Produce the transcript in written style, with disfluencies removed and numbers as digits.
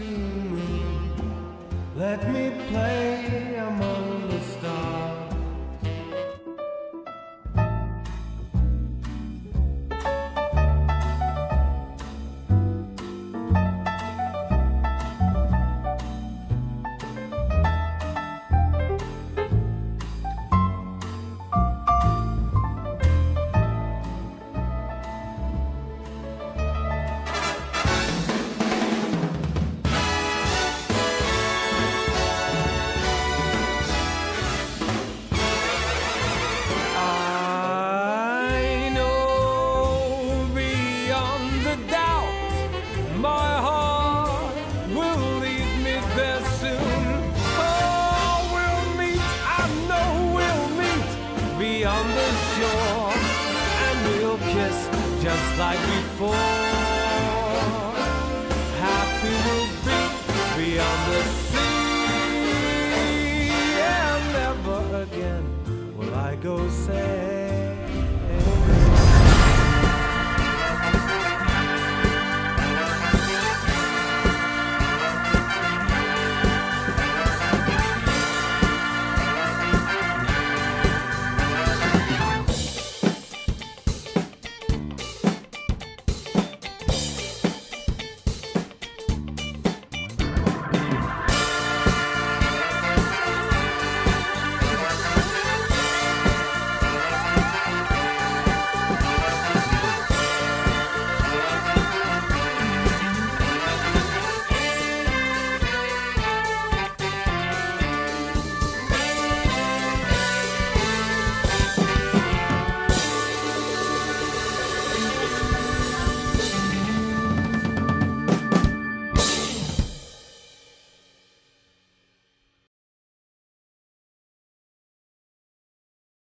to me. Let me play among the stars. Like we